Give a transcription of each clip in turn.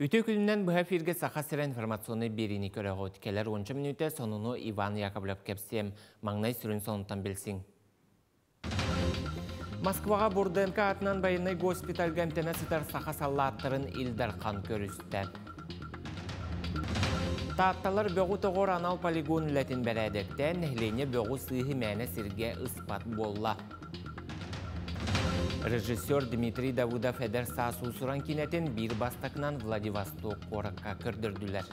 Ütü gününden bu hafirge sahasıran informasyonu birini göre hodikeler 10 minüte sonunu Ivan Yakoblev kepsiyem Magnay Suren sonundan bilsin. Moskvaga Burdenka atnan bayanay gospital gəmtənə sitar sahasallattırın ildər qan körüstə. Tattalar böğü toğor anal poligon lətin bərədəkdə nəhləyinə böğü sıyı mənə sirgə ispat bolla. Rejissör Dmitry Davydov fədər sasu suran kinətin bir bastaknan Vladivostok qoraqa kördürdülər.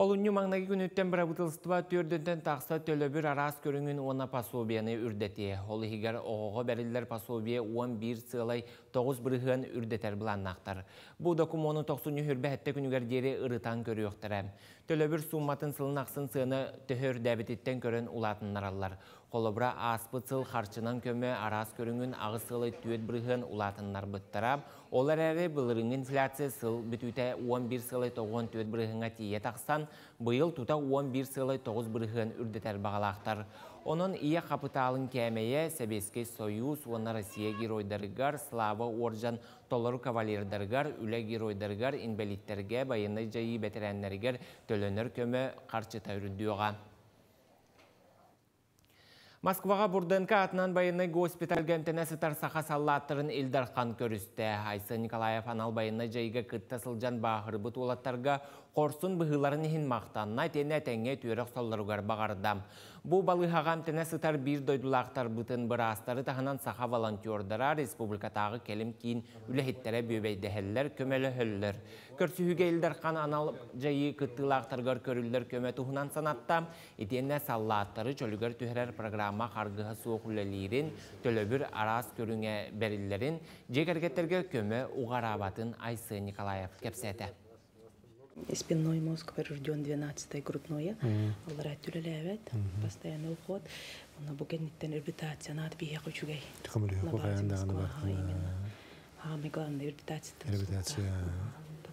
Olunyu Magnay günütten bırakılıştıva tördünden taqsa tölöbür aras körünün ona pasobiyeni ürdeti. Olu higar oğuğa beriller pasobiye 11 sığlay 9 bırıhıyan ürdeter bulan naqtar. Bu dokumonun 90 hürbe hette günüger geri ırıtan körü yoxtara. Tölöbür summatın sılın aqsın sığını töhör dəbititten körün ulatınlar allar. Kolobra aspı sıl harçınan kömü aras körünün ağı sığlay tüet bırıhıyan ulatınlar bıttara. Olar eri bılırın inflasya sıl bütüte 11 sığlay 9 tüet bırıhına tiye taqsan. Bu yıl tuta 11 sığlay 9 bırıhın ürdeter bağlaqtar. Onun iyi kapitalın kəməyə Sibirski Soyuz, ona Rusiya giroydarıgar, Slava Organ, Tolaru Cavalier darıgar, ülə giroydarıgar, inbelitlərgə, bayanı cayı betirənlərgər tölönür kömə qarçıta üründüyoğa. Moskvaga Burdenka atnan bayanay gospital gəmtənə sitar saha sallattırın ildər qan körüstə. Aysa Nikolaev anal bayanay cayıga kıttasılcan bağırbıt olatlarga Korsun bıhıların hin maqtanna tene tenge tüyörək sallarıgar bağardam. Bu balıhağam tene sitar bir doydulaqtar bıtın bir astarı tahanan saha volontördarı Respublikatağı kelim kiyin ülehittere büyübeydehəller kömeli höller. Körsühüge ildər qan anal cayı kıttılaqtargar körüller köme tuhunan sanatta etene sallatları çölügar tührer program Qargıha soğuqləlirin, tölöbür aras körüngə berillerin, cəgərgətlərgə kömə uğarabatın Aysa Nikolaev kəpsətə. Спинной мозг поврежден 12-й грудное, аллара тюлелевет, постоянный уход, она бугенниттен реабилитация, она отбиек учугай. На базе Москва, именно. А мы главное реабилитация. Реабилитация.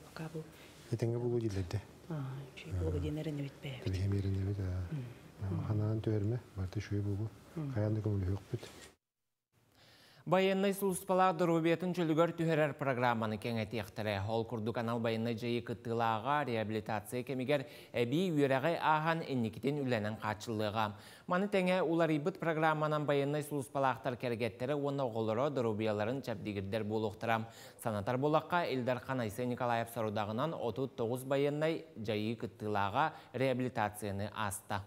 Пока был. Это не было делать. А, еще было денерен ведь пе. Денерен ведь. Hanan törme, barda şuyu bulgu. Kayandı kumulu hükbüt. Bayanay suluspalar durubiyetin çölügör tüherer programmanı kengeti ixtire. Ol kurdu kanal bayanay cayı kıttılağa, rehabilitasiya kemiger əbi yüreği ahan ennikitin ülenen kaçılığa. Manı tenge ular ibit programmanan bayanay suluspalar kergettire ona oğulura durubiyaların çabdigirder buluqtıram. Sanatar bulaqqa Eldar Khan Aysa Nikolaev sarudağınan 39 bayanay cayı kıttılağa rehabilitasiyonu asta.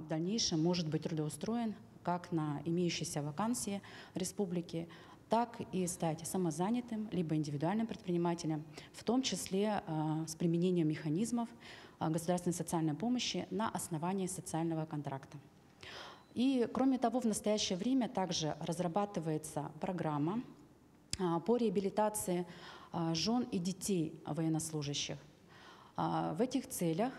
В дальнейшем может быть трудоустроен как на имеющиеся вакансии республики, так и стать самозанятым, либо индивидуальным предпринимателем, в том числе с применением механизмов государственной социальной помощи на основании социального контракта. И, кроме того, в настоящее время также разрабатывается программа по реабилитации жен и детей военнослужащих. В этих целях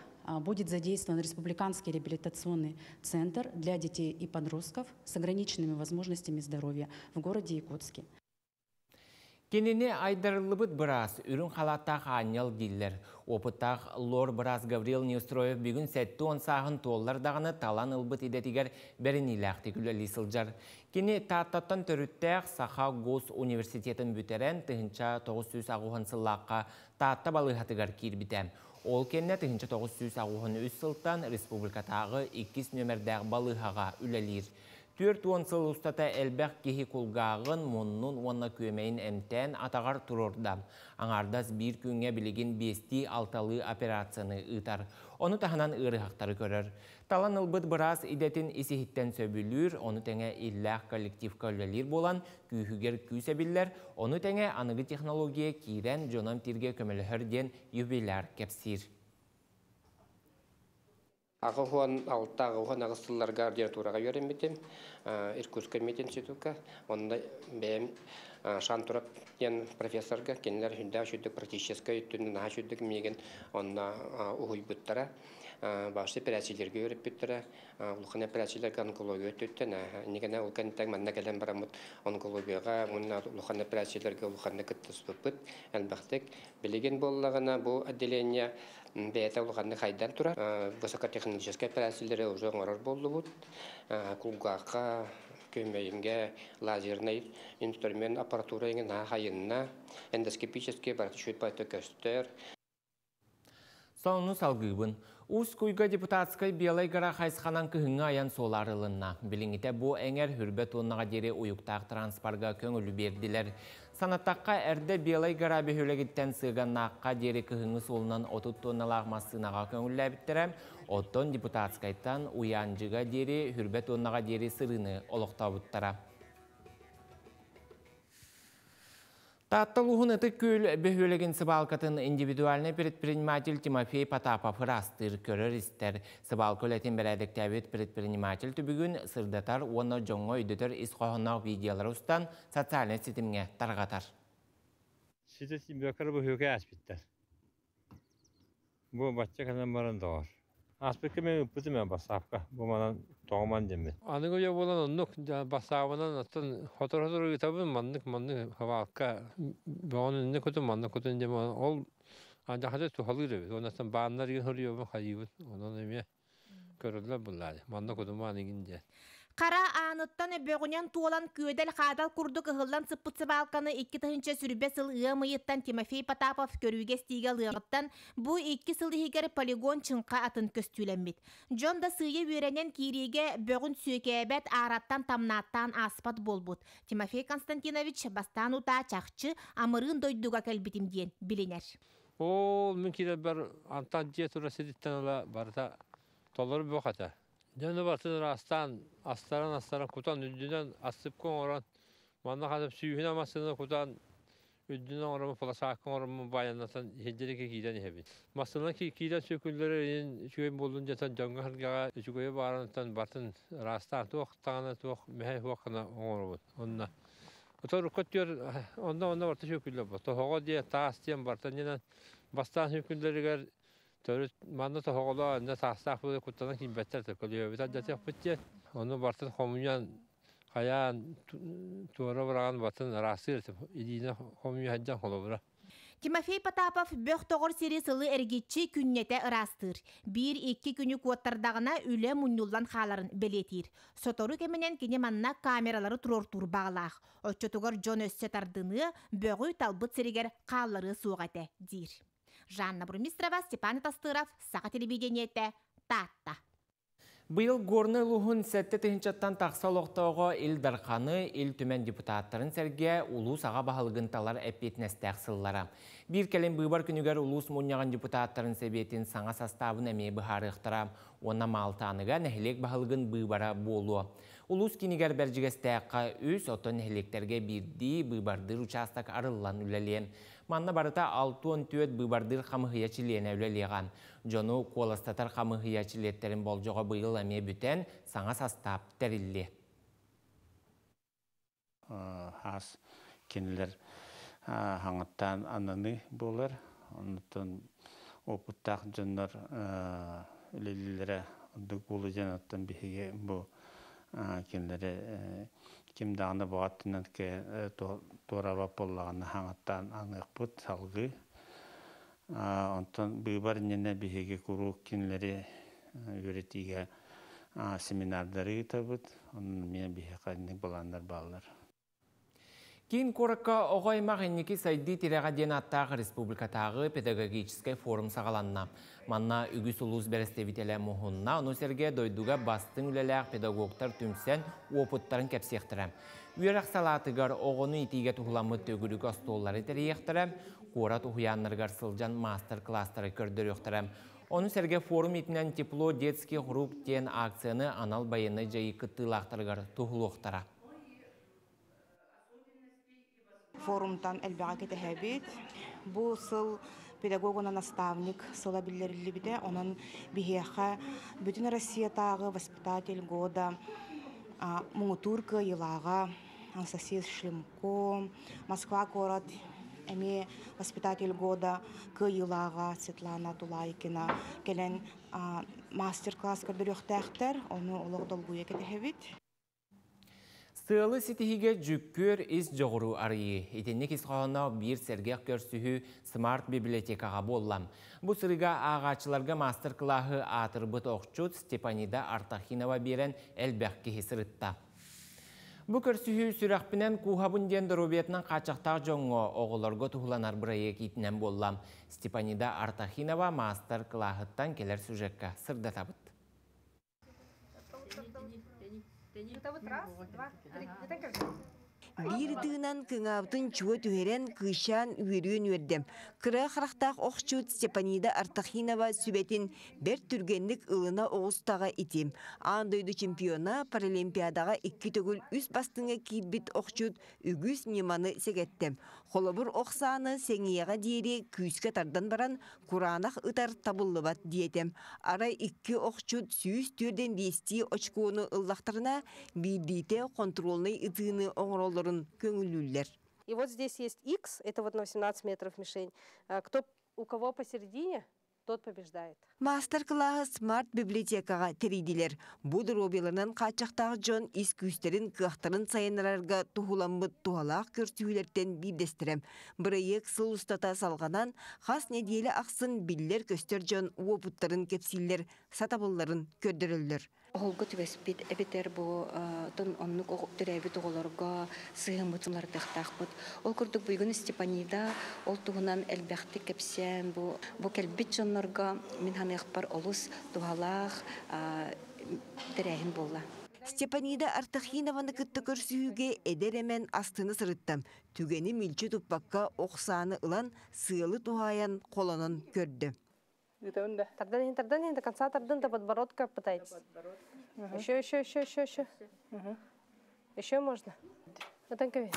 будет задействован Республиканский реабилитационный центр для детей и подростков с ограниченными возможностями здоровья в городе Якутске. Kendine aydırılıbıt biraz, ürün halata hanyal diller. Opıtaq Lor biraz Gavril Neustroyev bugün sətti 10 sağın tollar dağını talan ılbıt edetiger bərin ilaqtik üleli sılcar. Kini tatattan törüttək Saha Gos Universitetin büterən tığınca 900 ağuhan sılaqqa tatta balıhatıgar kirbitəm. Ол кенне 1993 сылтан республикатагы 2 нөмердәг балыхага үлелир. 4-10 сыл устата элбәк кихи кулгагын моннун онна көмейін әмтән атағар турорда. Аңардас бір күнге білеген 5-6 операцияны ытар. Оны таханан ырыхақтары көрір. Талан ылбыт біраз идетін исихиттен сөбілір. Оны тәңе илләк коллектив көлелер болан күйхігер күйсәбілер. Оны тәңе анығы технология кейрен жонам тирге көміліхірден юбилар кепсир. Ağıhuan altta ağıhuan ağısıllar gardiyatura öğrenmedim. Irkuskay metinstitut'a. Onda benim Şanturap diyen profesörge kendiler hünda şüldük, pratikçeskay üttünden ağa şüldük megen onda uhuy büttara. Başlı operasyonlarga öğrep büttara. Ulukhan operasyonlarga onkologiya öttüttü. Negene ulkan tağ manna gelen baramut onkologiyaga ulukhan operasyonlarga ulukhanna kıttıs büt. Elbaktik. Bilegen bollağına bu adelenya бәйәтә улғанны қайдан тұра. Высоко технологическая операциялары уже оңарар болды бұд. Құлғақа, kömeğimge lazerli instrument aparaturayın hayınına endoskopический барчует патокостер. Сонус алгыбын. Ускуйга депутатскай Белой гора хайсханан кыһыҥҥа аян соларылынна. Билиңите бу эңер хүрбет оннаға дере уюктақ транспарға көңілі бердилер. Санаттаққа әрді Белой гора бөхөлегіттен сыганнаққа дере кыһыҥы солынан 30 тонналағмасынаға көңілі әбіттерем. Оттон депутатскайттан уянжыға дере хүрбет оннаға дере сырыны олықтабыттара. Татталуғын әті көл бөхөлеген сыбалкатын индивидуальны предприниматель Тимофей Потапов растыр көрір істер. Сыбалкөл әтін бірәдік тәбет предприниматель түбігін сырдатар, оны жоңы өйдетір ісқоғынақ видеолар ұстан социальный сетімге тарғатар. Сетім бөкір бөхөке әспеттер. Бұл батчы қазан барын доғыр. Аспекке мен өппізім ән басапқа. Бұл манан тоғыман дембе. Аның өйе болан ұнық басағынан аттан хатыр-хатыр өйтабын мандық-мандық хавалыққа. Бағаны үнне көтін мандық көтін деме. Ол андақады тұхалы үребет. Онастан бағандар ең үрі өбін қайыбын. Онан өме көрілділер бұллады. Мандық көтін маңын де. Kara anıttan öböğünen tuğlan köydel kadal kurduk ıhıllan sıppıtsı balkanı 2 sürbe sıl ığımıyıttan Timofey Potapov körüge stigal ığıttan bu 2 sıl higer poligon çınqa atın köstülenbit. Jonda sıyı verenen kirige böğün sökebet arattan tamnattan aspat bolbut. Timofey Konstantinovich Bastanuta çakçı amırın doyduga kelbitim diyen biliner. Ool mümkide ber Antalya turasititten ala barda Tolaru boğata. Dönü batın rastan, astaran kutan üddünden asıp kon oran, manna kadar süyühün amasını kutan üddünden oramı polasakın oramı bayanlatan hediyelik kiden hebi. Masından ki kiden sökülleri şüyün bulunca tan cangağa şüyüye bağlantan batın rastan tok tağına tok mehe vakına oramı. Onunla. Otor kutyor onda varta söküller bu. Tohoğa diye taasdiyen bartanından bastan sökülleri gar Törüt mandat hoğla ne tahsaq bu kutlanan kimbetter tökülüyor. Bitat dete pıtçe onu bartın homunyan hayan tuara bırakan batın rasir idine homunyan haccan holobra. Timofey Potapov böğtogor serisilı ergitçi künnete ırastır. 1-2 günü kuotardağına üle munyullan xaların beletir. Sotoru kemenen kene manna kameraları turortur bağlaq. Öçötügör John Össetardını böğü talbıt seriger xalları soğate dir. Жанна Бурмистрова, Степан Тастыров, Саха телевидениете, Тата. Быйыл горны луғын сәтті тыхынчаттан тақсал оқтауға ил дарқаны, ил түмен депутаттарын сәрге улу саға бағылғын талар әппетінәстәқ сыллары. Бір кәлем бұйбар күнігер улус мұнияған депутаттарын сәбетін саңа саставын әме бұхары ықтыра. Онна малтаныға нәхілек бағылғын бұйбара болу. Улус кенігер бәржігістәққа өз отын нәхілектерге бірдей бұйбардыр участак арылан үләлен. Манна барыта 6-10 быбардыр хамыхиячилиен әулелеған. Жону коластатар хамыхиячилеттерін болжоға бұйыл әме бүтен саңа састап тәрілі. Хас кенілер хаңыттан ананы болыр. Онытын опыттақ жонлар үлелілері ұдық болы жанаттан бігеге бұл кенілері Kimdağını boğatından ki doğraba bollağını hanıttan anıq bud salgı. Ondan büyübar nene bihege kuruk kinleri öğretiğe seminarları tabut. Onun mene bihege bolanlar bağlar. Kin korakka oğay mağinniki saydi tirağa den attaq Respublikatağı Pedagogический Forum sağalanna. Manna ügüs uluz berestevitele muhunna, onu serge doyduga bastın ülelek pedagogtar tümsen opıtların kepsiyektirem. Üyerak salatıgar oğunu itiget uhlamı tögülük astolları teriyektirem, korat uhuyanlargar sılcan master-klasları kördürüyektirem. Onu serge forum itinen tiplo detski grup ten aksiyonu anal bayını jayı kıtılaktargar tuhuluktara. Forumdan Elvira Tetebit. Bu sıl pedagoguna nastavnik sıla bilirli bir de onun biheha bütün Rusya'da vaspitatel goda Muğturka yılağa Anastasiyas Shlemko Moskva korat emi vaspitatel goda kı yılağa Svetlana Tulaykina gelen master class kardırıqtaqtar onu oluq dolguya Tetebit. Сыылы сетихиге жүккөр из жоғыру арыйы. Етеннек исқағынау бір сәргек көрсүхі смарт библиотекаға боллам. Бұ сырыға ағачыларға мастер-клахы атырбыт оқчуд Степанида Артахинова берен әлбәқке хесірітті. Bu körsühü sürekbinen kuhabun diyen dorubiyetinden kaçaktağı jongo oğulargo tuhulanar buraya gitinen bollam. Stepanida Artakhinova master klahıttan keler sürekka sırda tabıt. Bir dığınan kıngavtın çoğu tüheren kışan üyürüğün verdim. Kıra xıraqtaq oqçut Stepanida Artakhinova sübetin ber türgenlik ılına oğustağa itim. Andoydu çempiyona paralimpiyadağa 2,3 bastınga kirbit oqçut ügüs nimanı segettim. Xolobur oqsağını sengiyağa diyeri küyüske tardan baran kuranaq ıtar tabullubat diyetim. Ara 2 oqçut süyüz türden vesti oçkuğunu ıllaqtırına bir dite kontrolünü ıtığını oğrolları. И вот здесь есть X, это вот на 18 метров мишень. Кто, у кого посередине, тот побеждает. Мастер-класс смарт библиотекага теридилер. Бу дробилернен качактагы жон искүстерин кыктырын сайынарга тухуламбыт тухалак көрсүүлөрдөн бирдестирем. Бирек сыл устата салганан хас неделе аксын биллер көстөр жон опуттарын кепсиллер, сатабылларын көрдүрүлөр. Olgu tübespit ebiter bu ton onluk okterebit oğlarga sığımıtlar tahtaqbut. Ol kurduk bugün Stepanida oltuğunan elbette kepsen bu kelbit jonlarga min hanıqpar olus duhalaq terehin bolla. Stepanida Artakhinova'nı kıttı körsühüge ederemen astını sırıttım. Tügeni milçi tupbakka oqsağını ılan sığılı duhayan kolonun gördü. Тогда не до конца, тогда до подбородка пытайтесь. Еще. Еще можно. Отонкови.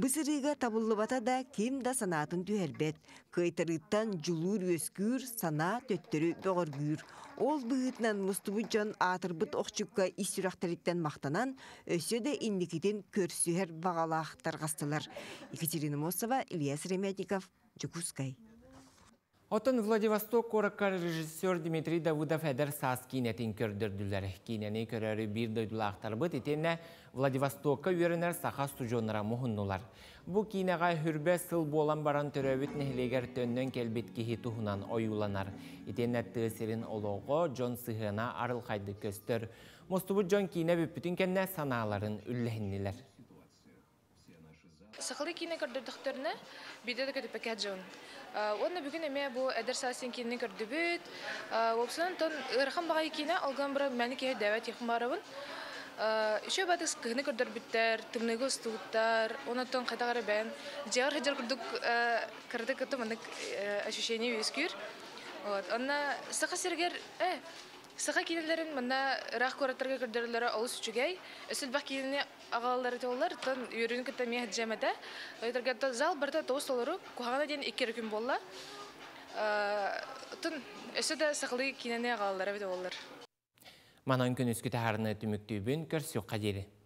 Бысырыга табыллыбата да кем да санатын түһэлбэт. Кыйтырыттан жулуур өскүүр, сана төттөрү бөгөргүүр. Ол быытнан мустубуджан атырбыт окчукка исүрактеликтен мактанан, өсө да индикитин көрсүһэр багалаах таргастылар. Екатерина Мосова, Ильяс Ремедиков. Jukuskay. Oton Vladivostok korakar rejissör Dmitry Davydov eder saz kinetin kördürdüler. Kineni köreri bir doydular aktarbıt etene Vladivostok'a yörener saha sujonlara muhunnular. Bu kineğe hürbe sıl bolan baran törövüt nehleger tönden kelbetkihi tuhunan oyulanar. Etene tığsirin oloğu John Sıhına arıl kaydı köstör. Mostubu John kine büpütünkenne sanaların üllehinliler. Сахалы кине көрдүктөрүнө бидеде көтүп кечеон. Онун бүгүн эме бу эдер сасын кине көрдүбүт. Опсон тон ырхан багай кине алган бир мени ке дават ихмарабын. Иши батыс кине көрдүрбүттөр, тымныгы устуттар, онотон катагары бен. Жар жар көрдүк, кырдык атымдык ощущение өскүр. Вот, онна саха сергер, Sıkı kinelerin bana rah koratırga kırdılarla alış uçugay. Özellikle kinele ağaları tollar, tan yürüyün kütemiyet cemete. Oytırga da zal barda toz tolaru kuhana diyen iki rüküm bolla. Tan özellikle sıklı kinele ağaları ve tollar. Manan künüskü teharını tümüktüğün körsü kaderi.